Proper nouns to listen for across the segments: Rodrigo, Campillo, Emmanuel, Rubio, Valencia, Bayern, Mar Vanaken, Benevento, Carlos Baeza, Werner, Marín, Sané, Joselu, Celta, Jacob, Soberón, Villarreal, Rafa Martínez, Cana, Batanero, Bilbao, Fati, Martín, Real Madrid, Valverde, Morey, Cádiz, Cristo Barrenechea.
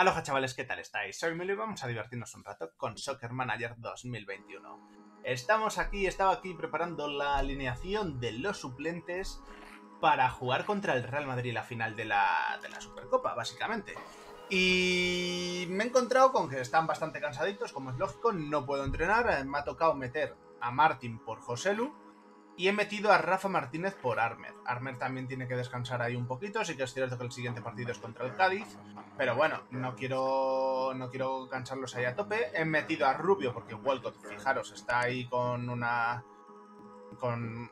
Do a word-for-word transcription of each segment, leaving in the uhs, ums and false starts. Aloha chavales, ¿qué tal estáis? Soy Milo y vamos a divertirnos un rato con Soccer Manager dos mil veintiuno. Estamos aquí, estaba aquí preparando la alineación de los suplentes para jugar contra el Real Madrid la final de la, de la Supercopa, básicamente. Y me he encontrado con que están bastante cansaditos, como es lógico, no puedo entrenar. Me ha tocado meter a Martín por Joselu y he metido a Rafa Martínez por Armer. Armer también tiene que descansar ahí un poquito, sí que es cierto que el siguiente partido es contra el Cádiz, pero bueno, no quiero, no quiero cansarlos ahí a tope. He metido a Rubio porque Walcott, fijaros, está ahí con una, con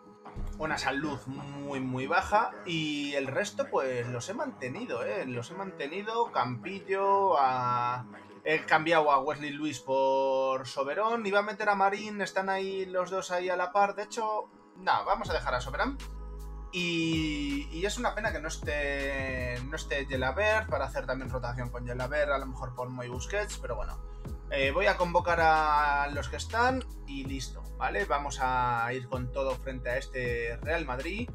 una salud muy muy baja, y el resto pues los he mantenido, ¿eh? Los he mantenido, Campillo, a... he cambiado a Wesley Luis por Soberón, iba a meter a Marín, están ahí los dos ahí a la par, de hecho... No, vamos a dejar a Soberón. Y, y es una pena que no esté no esté Gelabert para hacer también rotación con Gelabert, a lo mejor por Morey Busquets, pero bueno. Eh, voy a convocar a los que están y listo, ¿vale? Vamos a ir con todo frente a este Real Madrid,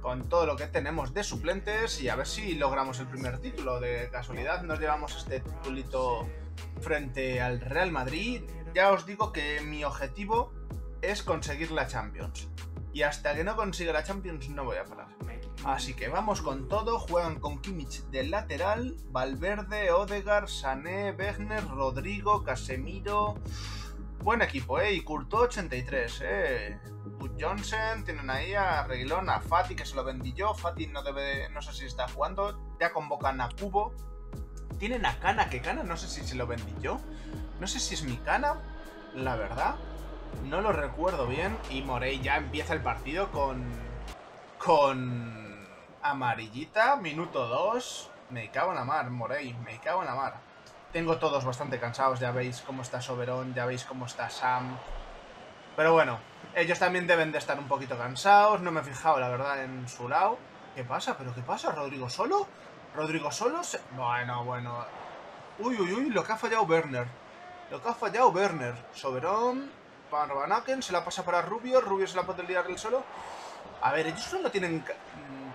con todo lo que tenemos de suplentes y a ver si logramos el primer título. De casualidad nos llevamos este titulito frente al Real Madrid. Ya os digo que mi objetivo es conseguir la Champions. Y hasta que no consiga la Champions no voy a parar. Así que vamos con todo. Juegan con Kimmich de lateral, Valverde, Odegaard, Sané, Werner, Rodrigo, Casemiro... Buen equipo, ¿eh? Y Courtois ochenta y tres, ¿eh? Johnson, tienen ahí a Reguilón, a Fati, que se lo vendí yo. Fati no debe, no sé si está jugando. Ya convocan a Cubo. Tienen a Cana, que Cana no sé si se lo vendí yo. No sé si es mi Cana, la verdad. No lo recuerdo bien. Y Morey ya empieza el partido con... Con... amarillita. Minuto dos. Me cago en la mar, Morey. Me cago en la mar. Tengo todos bastante cansados. Ya veis cómo está Soberón. Ya veis cómo está Sam. Pero bueno. Ellos también deben de estar un poquito cansados. No me he fijado, la verdad, en su lado. ¿Qué pasa? ¿Pero qué pasa? ¿Rodrigo solo? ¿Rodrigo solo? Se... Bueno, bueno. Uy, uy, uy. Lo que ha fallado Werner. Lo que ha fallado Werner. Soberón... Mar Vanaken, se la pasa para Rubio, Rubio se la puede liar él solo. A ver, ellos no lo tienen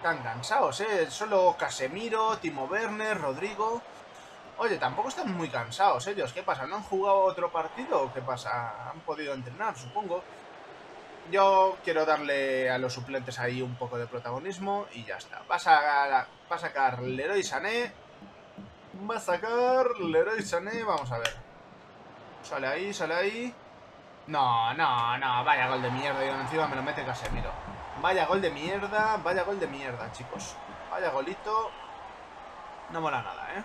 tan cansados, ¿eh? Solo Casemiro, Timo Werner, Rodrigo... Oye, tampoco están muy cansados ellos, ¿qué pasa? ¿No han jugado otro partido o qué pasa? Han podido entrenar, supongo. Yo quiero darle a los suplentes ahí un poco de protagonismo y ya está. Va a sacar, va a sacar Leroy Sané. Va a sacar Leroy Sané, vamos a ver. Sale ahí, sale ahí... No, no, no, vaya gol de mierda. Y encima me lo mete Casemiro. Vaya gol de mierda, vaya gol de mierda, chicos. Vaya golito. No mola nada, ¿eh?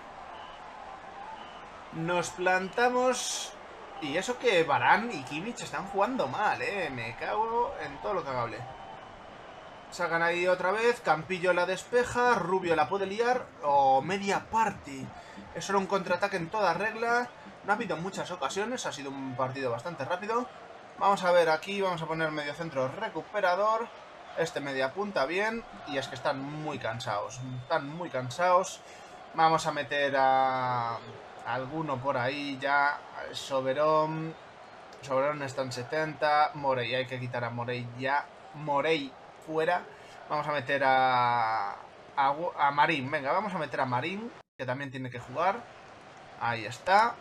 Nos plantamos. Y eso que Varane y Kimmich están jugando mal, ¿eh? Me cago en todo lo cagable. Sacan ahí otra vez. Campillo la despeja, Rubio la puede liar. O oh, media parte. Eso era un contraataque en toda regla. No ha habido muchas ocasiones, ha sido un partido bastante rápido. Vamos a ver aquí, vamos a poner medio centro recuperador. Este media punta bien. Y es que están muy cansados, están muy cansados. Vamos a meter a alguno por ahí ya. Soberón. Soberón está en setenta. Morey, hay que quitar a Morey ya. Morey fuera. Vamos a meter a, a, a Marín. Venga, vamos a meter a Marín, que también tiene que jugar. Ahí está.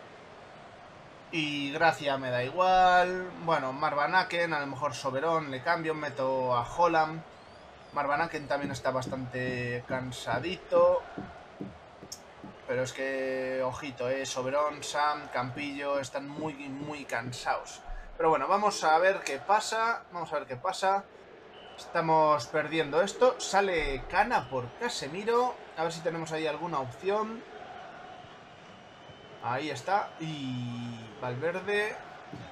Y Gracia me da igual. Bueno, Mar Vanaken, a lo mejor Soberón le cambio, meto a Haaland. Mar Vanaken también está bastante cansadito. Pero es que, ojito, eh, Soberón, Sam, Campillo están muy, muy cansados. Pero bueno, vamos a ver qué pasa. Vamos a ver qué pasa. Estamos perdiendo esto. Sale Cana por Casemiro. A ver si tenemos ahí alguna opción. Ahí está. Y... Valverde.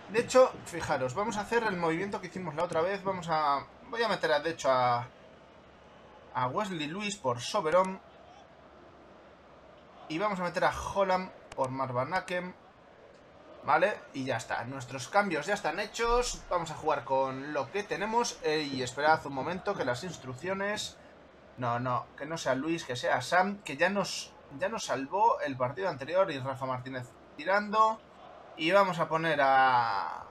De hecho, fijaros, vamos a hacer el movimiento que hicimos la otra vez. Vamos a... Voy a meter, a, de hecho, a... A Wesley Luis por Soberón. Y vamos a meter a Haaland por Mar Vanaken. Vale, y ya está. Nuestros cambios ya están hechos. Vamos a jugar con lo que tenemos. Y esperad un momento que las instrucciones... No, no, que no sea Luis, que sea Sam, que ya nos... Ya nos salvó el partido anterior. Y Rafa Martínez tirando. Y vamos a poner a...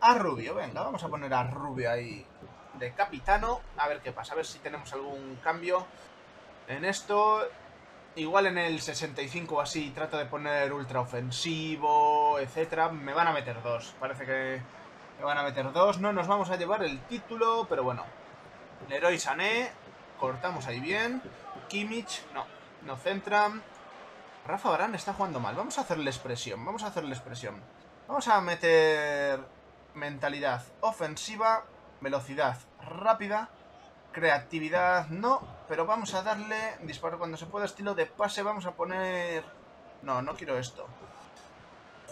A Rubio, venga. Vamos a poner a Rubio ahí de capitano. A ver qué pasa. A ver si tenemos algún cambio en esto. igual en el sesenta y cinco o así trato de poner ultra ofensivo, etcétera. Me van a meter dos. Parece que me van a meter dos. No nos vamos a llevar el título, pero bueno. Leroy Sané. Cortamos ahí bien. Kimmich. No. No centran. Rafa Varane está jugando mal. Vamos a hacerles presión. Vamos a hacerles presión. Vamos a meter mentalidad ofensiva. Velocidad rápida. Creatividad no, pero vamos a darle disparo cuando se pueda, estilo de pase. Vamos a poner... No, no quiero esto.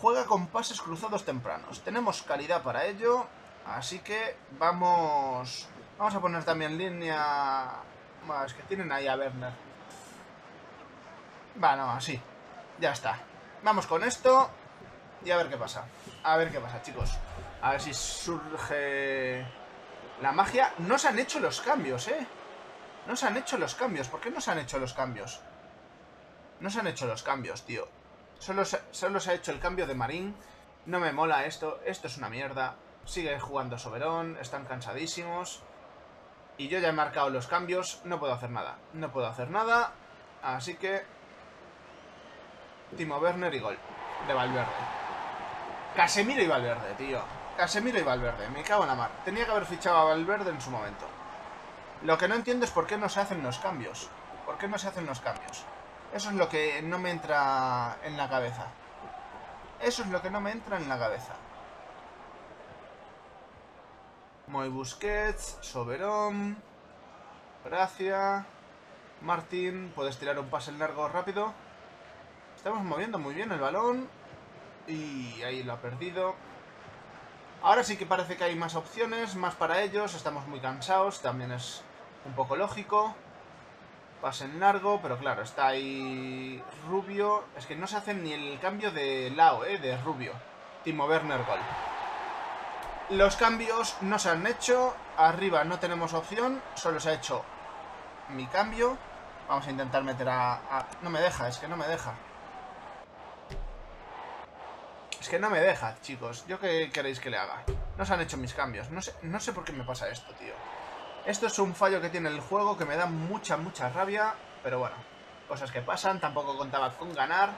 Juega con pases cruzados tempranos. Tenemos calidad para ello, así que vamos... Vamos a poner también línea... Bueno, es que tienen ahí a Werner. Bueno, así. Ya está. Vamos con esto y a ver qué pasa. A ver qué pasa, chicos. A ver si surge... La magia... No se han hecho los cambios, ¿eh? No se han hecho los cambios. ¿Por qué no se han hecho los cambios? No se han hecho los cambios, tío. Solo se, solo se ha hecho el cambio de Marín. No me mola esto. Esto es una mierda. Sigue jugando Soberón. Están cansadísimos. Y yo ya he marcado los cambios. No puedo hacer nada. No puedo hacer nada. Así que... Timo Werner y gol. De Valverde. Casemiro y Valverde, tío. Casemiro y Valverde, me cago en la mar. Tenía que haber fichado a Valverde en su momento. Lo que no entiendo es por qué no se hacen los cambios. ¿Por qué no se hacen los cambios? Eso es lo que no me entra en la cabeza. Eso es lo que no me entra en la cabeza. Moy, Busquets, Soberón, Gracia, Martín. Puedes tirar un pase largo rápido. Estamos moviendo muy bien el balón. Y ahí lo ha perdido. Ahora sí que parece que hay más opciones, más para ellos. Estamos muy cansados, también es un poco lógico. Pasen largo, pero claro, está ahí Rubio. Es que no se hace ni el cambio de lado, eh, de Rubio. Timo Werner, gol. Los cambios no se han hecho. Arriba no tenemos opción, solo se ha hecho mi cambio. Vamos a intentar meter a... a... No me deja, es que no me deja. Es que no me deja, chicos. ¿Yo qué queréis que le haga? No se han hecho mis cambios. No sé, no sé por qué me pasa esto, tío. Esto es un fallo que tiene el juego que me da mucha, mucha rabia. Pero bueno, cosas que pasan. Tampoco contaba con ganar.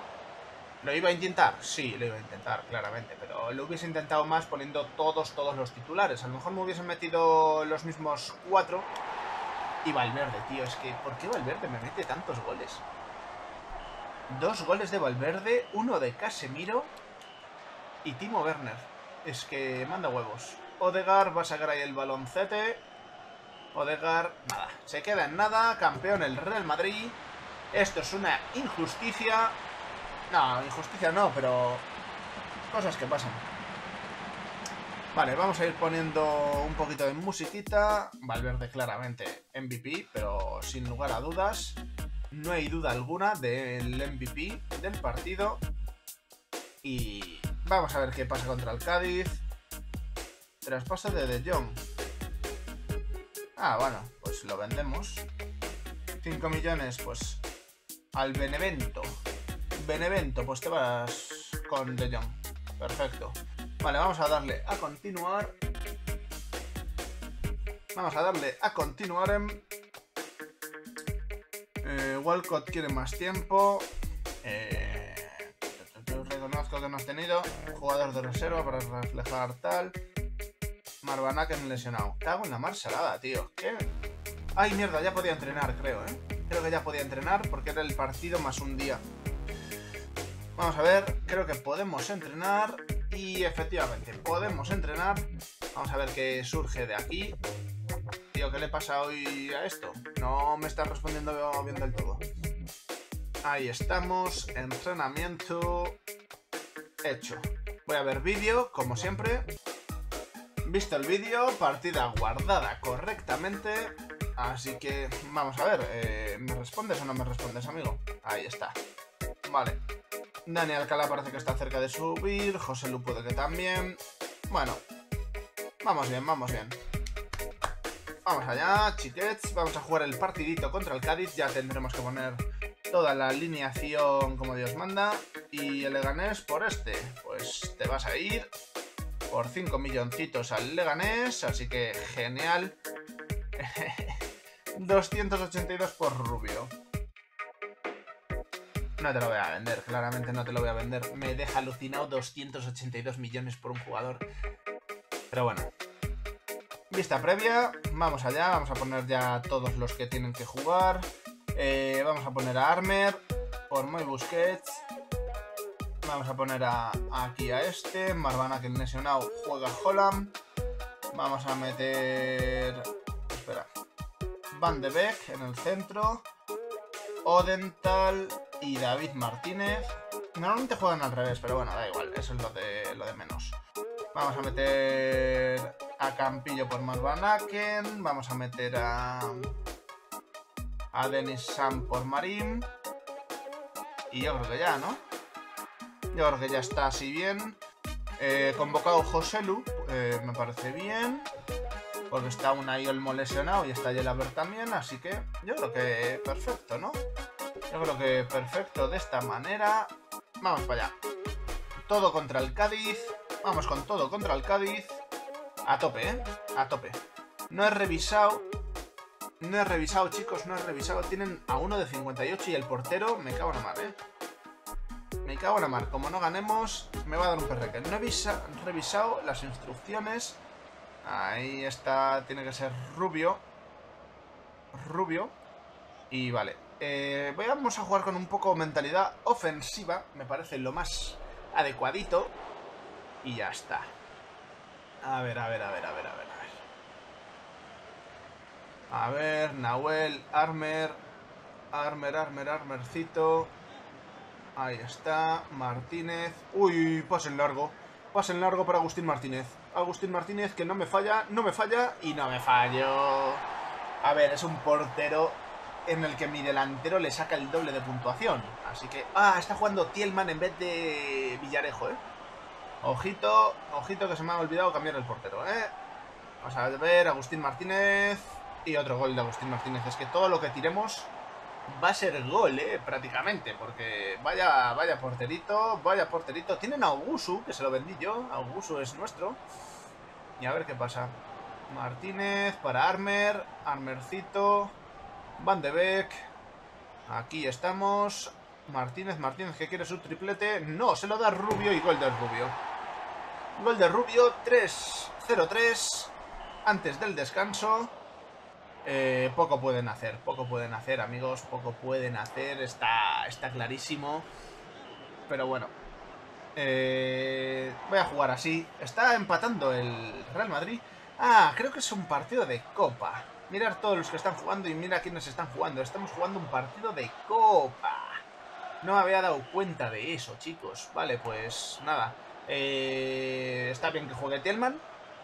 ¿Lo iba a intentar? Sí, lo iba a intentar, claramente. Pero lo hubiese intentado más poniendo todos, todos los titulares. A lo mejor me hubiesen metido los mismos cuatro. Y Valverde, tío. Es que, ¿por qué Valverde me mete tantos goles? Dos goles de Valverde, uno de Casemiro... Y Timo Werner. Es que manda huevos. Odegaard va a sacar ahí el baloncete. Odegaard, nada. Se queda en nada. Campeón el Real Madrid. Esto es una injusticia. No, injusticia no, pero... Cosas que pasan. Vale, vamos a ir poniendo un poquito de musiquita. Valverde claramente M V P, pero sin lugar a dudas. No hay duda alguna del M V P del partido. Y... Vamos a ver qué pasa contra el Cádiz. Traspaso de De Jong. Ah, bueno, pues lo vendemos. cinco millones, pues al Benevento. Benevento, pues te vas con De Jong. Perfecto. Vale, vamos a darle a continuar. Vamos a darle a continuar en... Eh, Walcott quiere más tiempo. Eh... Reconozco que no has tenido jugador de reserva para reflejar tal. Mar Vanaken lesionado. Cago en la mar salada, tío. ¿Qué? Ay, mierda, ya podía entrenar, creo, ¿eh? Creo que ya podía entrenar porque era el partido más un día. Vamos a ver, creo que podemos entrenar. Y efectivamente, podemos entrenar. Vamos a ver qué surge de aquí. Tío, ¿qué le pasa hoy a esto? No me está respondiendo bien del todo. Ahí estamos, entrenamiento hecho. Voy a ver vídeo, como siempre. Visto el vídeo, partida guardada correctamente. Así que vamos a ver, eh, ¿me respondes o no me respondes, amigo? Ahí está. Vale. Dani Alcalá parece que está cerca de subir. Joselu puede que también. Bueno, vamos bien, vamos bien. Vamos allá, chiquets. Vamos a jugar el partidito contra el Cádiz. Ya tendremos que poner... Toda la alineación como Dios manda. Y el Leganés por este. Pues te vas a ir por cinco milloncitos al Leganés. Así que genial. doscientos ochenta y dos por Rubio. No te lo voy a vender, claramente no te lo voy a vender. Me deja alucinado doscientos ochenta y dos millones por un jugador. Pero bueno. Vista previa, vamos allá, vamos a poner ya todos los que tienen que jugar. Eh, vamos a poner a Armer, por muy Busquets. Vamos a poner a, aquí a este, Mar Vanaken lesionado, juega Haaland. Vamos a meter... Espera. Van de Beek en el centro. Odental y David Martínez. Normalmente juegan al revés, pero bueno, da igual. Eso es lo de, lo de menos. Vamos a meter a Campillo por Mar Vanaken. Vamos a meter a... A Denis Sam por Marín. Y yo creo que ya, ¿no? Yo creo que ya está así bien. Eh, convocado Joselu, eh, me parece bien. Porque está un Olmo lesionado y está Yelaber también, así que yo creo que perfecto, ¿no? Yo creo que perfecto de esta manera. Vamos para allá. Todo contra el Cádiz. Vamos con todo contra el Cádiz. A tope, ¿eh? A tope. No he revisado. No he revisado, chicos, no he revisado. Tienen a uno de cincuenta y ocho y el portero me cago en la mar, ¿eh? Me cago en la mar. Como no ganemos, me va a dar un perreque. No he visa, revisado las instrucciones. Ahí está, tiene que ser Rubio. Rubio. Y vale. Eh, vamos a jugar con un poco mentalidad ofensiva. Me parece lo más adecuadito. Y ya está. A ver, a ver, a ver, a ver, a ver. A ver, Nahuel, Armer. Armer, Armer, Armercito. Ahí está, Martínez. Uy, pase en largo. Pase en largo para Agustín Martínez. Agustín Martínez que no me falla, no me falla y no me fallo. A ver, es un portero en el que mi delantero le saca el doble de puntuación. Así que... Ah, está jugando Tielman en vez de Villarejo, ¿eh? Ojito, ojito que se me ha olvidado cambiar el portero, ¿eh? Vamos a ver, Agustín Martínez. Y otro gol de Agustín Martínez. Es que todo lo que tiremos... Va a ser gol, eh, prácticamente, porque vaya, vaya porterito, vaya porterito. Tienen a Ogusu, que se lo vendí yo, Ogusu es nuestro. Y a ver qué pasa. Martínez para Armer, Armercito, Van de Beek. Aquí estamos. Martínez, Martínez que quiere su triplete. No, se lo da Rubio y gol de Rubio. Gol de Rubio, tres cero tres, antes del descanso. Eh, poco pueden hacer, poco pueden hacer, amigos, poco pueden hacer, está, está clarísimo. Pero bueno, eh, voy a jugar así. Está empatando el Real Madrid. Ah, creo que es un partido de Copa. Mirad todos los que están jugando y mira quiénes están jugando. Estamos jugando un partido de Copa. No me había dado cuenta de eso, chicos. Vale, pues nada. Eh, está bien que juegue Tielman.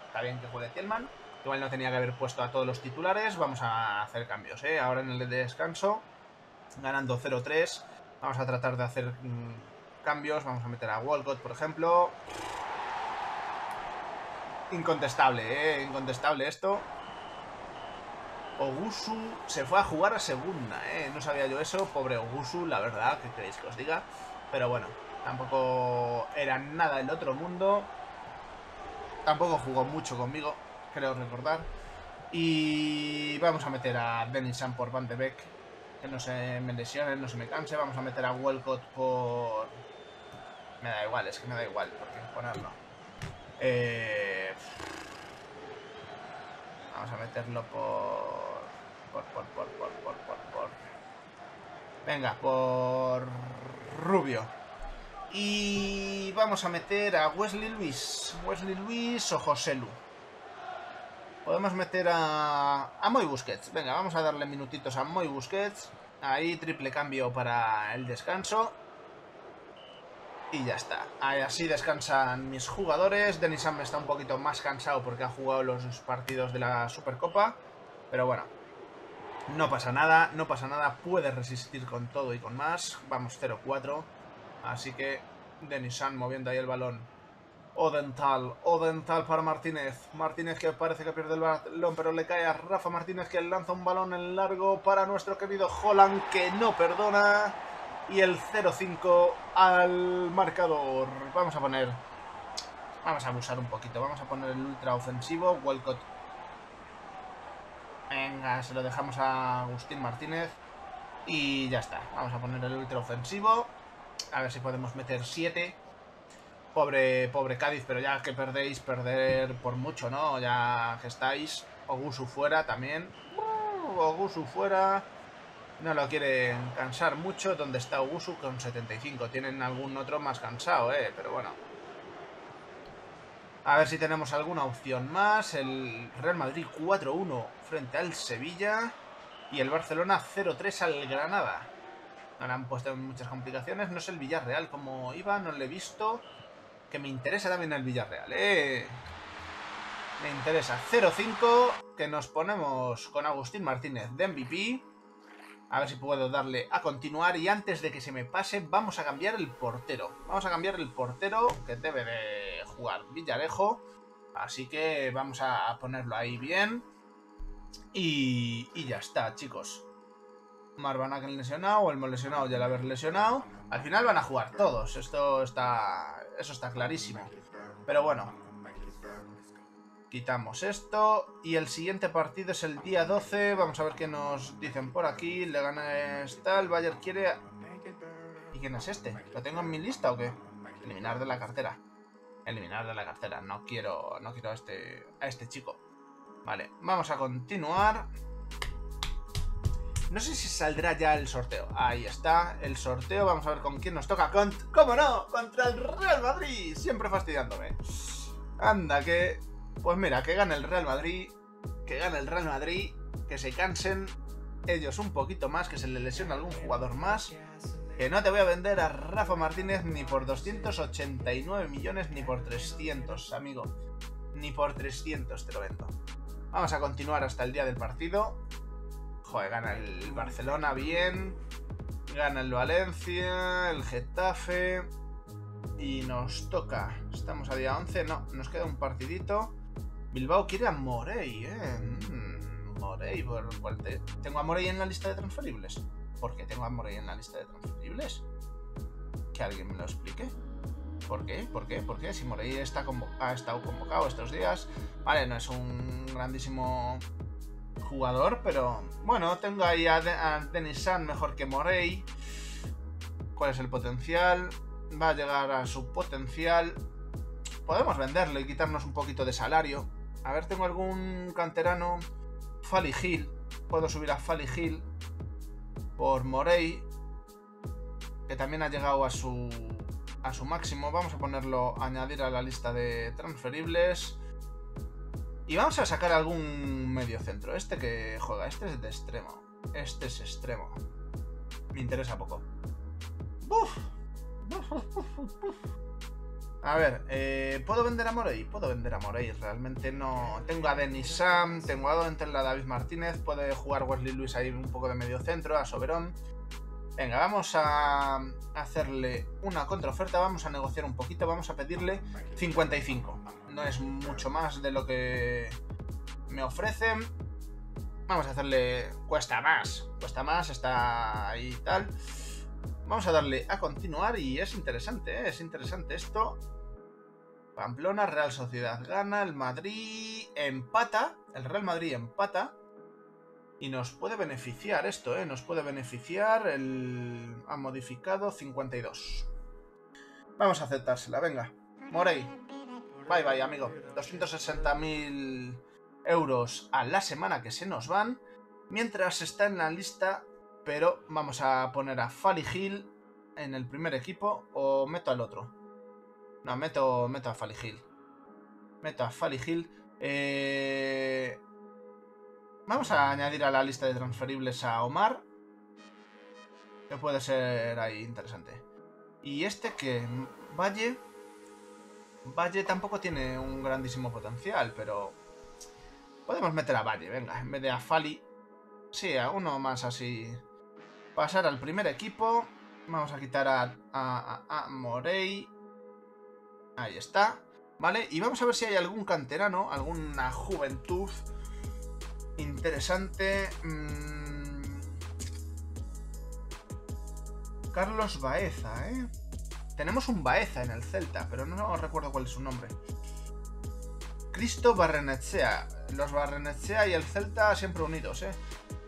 Está bien que juegue Tielman. Igual no tenía que haber puesto a todos los titulares. Vamos a hacer cambios, ¿eh? Ahora en el descanso, ganando cero tres, vamos a tratar de hacer cambios. Vamos a meter a Walcott, por ejemplo. Incontestable, ¿eh? Incontestable esto. Ogusu se fue a jugar a segunda, ¿eh? No sabía yo eso. Pobre Ogusu, la verdad, ¿qué queréis que os diga? Pero bueno, tampoco era nada del otro mundo. Tampoco jugó mucho conmigo, creo recordar. Y vamos a meter a Denis Sam por Van de Beek. Que no se me lesione, no se me canse. Vamos a meter a Walcott por... Me da igual, es que me da igual porque ponerlo. Eh... Vamos a meterlo por... Por, por, por, por, por, por, por... Venga, por... Rubio. Y vamos a meter a Wesley Luis. Wesley Luis o Joselu. Podemos meter a, a Moy Busquets. Venga, vamos a darle minutitos a Moy Busquets. Ahí, triple cambio para el descanso. Y ya está. Ahí, así descansan mis jugadores. Denis Sam está un poquito más cansado porque ha jugado los partidos de la Supercopa. Pero bueno, no pasa nada, no pasa nada. Puede resistir con todo y con más. Vamos cero cuatro. Así que Denis Sam moviendo ahí el balón. Odental, Odental para Martínez. Martínez que parece que pierde el balón, pero le cae a Rafa Martínez, que lanza un balón en largo para nuestro querido Haaland, que no perdona. Y el cero cinco al marcador. Vamos a poner... Vamos a abusar un poquito. Vamos a poner el ultra ofensivo. Walcott. Venga, se lo dejamos a Agustín Martínez. Y ya está. Vamos a poner el ultra ofensivo. A ver si podemos meter siete. Pobre, pobre Cádiz, pero ya que perdéis, perder por mucho, ¿no? Ya que estáis. Ogusu fuera también. Uh, Ogusu fuera. No lo quieren cansar mucho. ¿Dónde está Ogusu? Con setenta y cinco. Tienen algún otro más cansado, ¿eh? Pero bueno. A ver si tenemos alguna opción más. El Real Madrid cuatro uno frente al Sevilla. Y el Barcelona cero tres al Granada. No le han puesto muchas complicaciones. No sé el Villarreal como iba. No le he visto. Que me interesa también el Villarreal, ¿eh? Me interesa. cero cinco. Que nos ponemos con Agustín Martínez de M V P. A ver si puedo darle a continuar. Y antes de que se me pase, vamos a cambiar el portero. Vamos a cambiar el portero que debe de jugar Villarejo. Así que vamos a ponerlo ahí bien. Y, y ya está, chicos. Mar Vanaken lesionado, el lesionado y el haber lesionado. Al final van a jugar todos. Esto está... Eso está clarísimo. Pero bueno. Quitamos esto. Y el siguiente partido es el día doce. Vamos a ver qué nos dicen por aquí. Le gana esta. El Bayern quiere... ¿Y quién es este? ¿Lo tengo en mi lista o qué? Eliminar de la cartera. Eliminar de la cartera. No quiero, no quiero a este, a este chico. Vale. Vamos a continuar. No sé si saldrá ya el sorteo. Ahí está, el sorteo. Vamos a ver con quién nos toca. Con... ¡Cómo no! Contra el Real Madrid. Siempre fastidiándome. Anda, que... Pues mira, que gane el Real Madrid. Que gane el Real Madrid. Que se cansen ellos un poquito más. Que se le lesione algún jugador más. Que no te voy a vender a Rafa Martínez ni por doscientos ochenta y nueve millones ni por trescientos, amigo. Ni por trescientos te lo vendo. Vamos a continuar hasta el día del partido. Joder, gana el Barcelona bien, gana el Valencia, el Getafe y nos toca, estamos a día once, no, nos queda un partidito. Bilbao quiere a Morey, eh, mm, Morey, por cual te... ¿Tengo a Morey en la lista de transferibles? ¿Por qué tengo a Morey en la lista de transferibles? Que alguien me lo explique. ¿Por qué? ¿Por qué? ¿Por qué? Si Morey está convo... ha estado convocado estos días, vale, no es un grandísimo... jugador, pero bueno, tengo ahí a, de a Denis Sam mejor que Morey. ¿Cuál es el potencial? Va a llegar a su potencial. Podemos venderlo y quitarnos un poquito de salario. A ver, tengo algún canterano. Fali Hill. Puedo subir a Fali Hill por Morey, que también ha llegado a su a su máximo. Vamos a ponerlo, a añadir a la lista de transferibles. Y vamos a sacar algún medio centro. Este que juega, este es de extremo. Este es extremo. Me interesa poco. Uf. A ver, eh, ¿puedo vender a Morey? Puedo vender a Morey, realmente no. Tengo a Denis Sam, tengo a la David Martínez. Puede jugar Wesley Luis ahí un poco de medio centro, a Soberón. Venga, vamos a hacerle una contraoferta, vamos a negociar un poquito, vamos a pedirle cincuenta y cinco. No es mucho más de lo que me ofrecen. Vamos a hacerle... Cuesta más, cuesta más, está ahí tal. Vamos a darle a continuar y es interesante, ¿eh? Es interesante esto. Pamplona, Real Sociedad gana, el Madrid empata, el Real Madrid empata. Y nos puede beneficiar esto, ¿eh? Nos puede beneficiar el... Ha modificado cincuenta y dos. Vamos a aceptársela, venga. Morey. Bye, bye, amigo. doscientos sesenta mil euros a la semana que se nos van. Mientras está en la lista, pero vamos a poner a Fali Hill en el primer equipo o meto al otro. No, meto, meto a Fali Hill. Meto a Fali Hill. Eh... Vamos a añadir a la lista de transferibles a Omar. Que puede ser ahí interesante. Y este que... Valle... Valle tampoco tiene un grandísimo potencial, pero... Podemos meter a Valle, venga. En vez de a Fali. Sí, a uno más así. Pasar al primer equipo. Vamos a quitar a, a, a, a Morey. Ahí está. Vale, y vamos a ver si hay algún canterano, alguna juventud... Interesante. Mm... Carlos Baeza, ¿eh? Tenemos un Baeza en el Celta, pero no recuerdo cuál es su nombre. Cristo Barrenechea. Los Barrenechea y el Celta siempre unidos, ¿eh?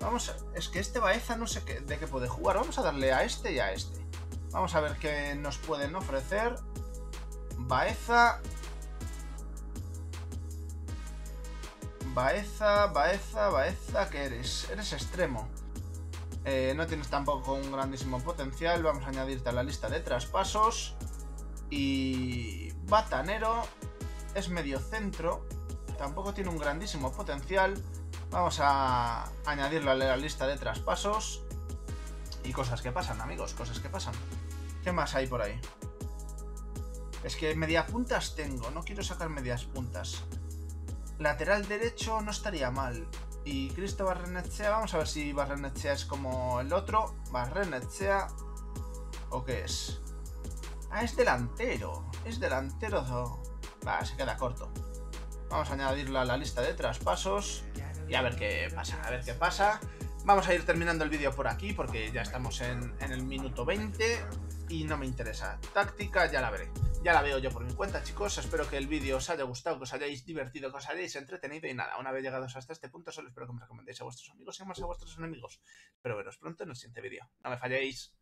Vamos a... Es que este Baeza no sé qué, de qué puede jugar. Vamos a darle a este y a este. Vamos a ver qué nos pueden ofrecer. Baeza... Baeza, Baeza, Baeza, ¿qué eres? Eres extremo. Eh, no tienes tampoco un grandísimo potencial. Vamos a añadirte a la lista de traspasos. Y... Batanero. Es medio centro. Tampoco tiene un grandísimo potencial. Vamos a añadirlo a la lista de traspasos. Y cosas que pasan, amigos, cosas que pasan. ¿Qué más hay por ahí? Es que mediapuntas tengo, no quiero sacar medias puntas. Lateral derecho no estaría mal. Y Cristo Barrenechea, vamos a ver si Barrenechea es como el otro. Barrenechea. ¿O qué es? Ah, es delantero. Es delantero. Va, se queda corto. Vamos a añadirlo a la lista de traspasos. Y a ver qué pasa, a ver qué pasa. Vamos a ir terminando el vídeo por aquí porque ya estamos en, en el minuto veinte y no me interesa. Táctica ya la veré, ya la veo yo por mi cuenta, chicos. Espero que el vídeo os haya gustado, que os hayáis divertido, que os hayáis entretenido y nada. Una vez llegados hasta este punto, solo espero que me recomendéis a vuestros amigos y más a vuestros enemigos. Espero veros pronto en el siguiente vídeo. No me falléis.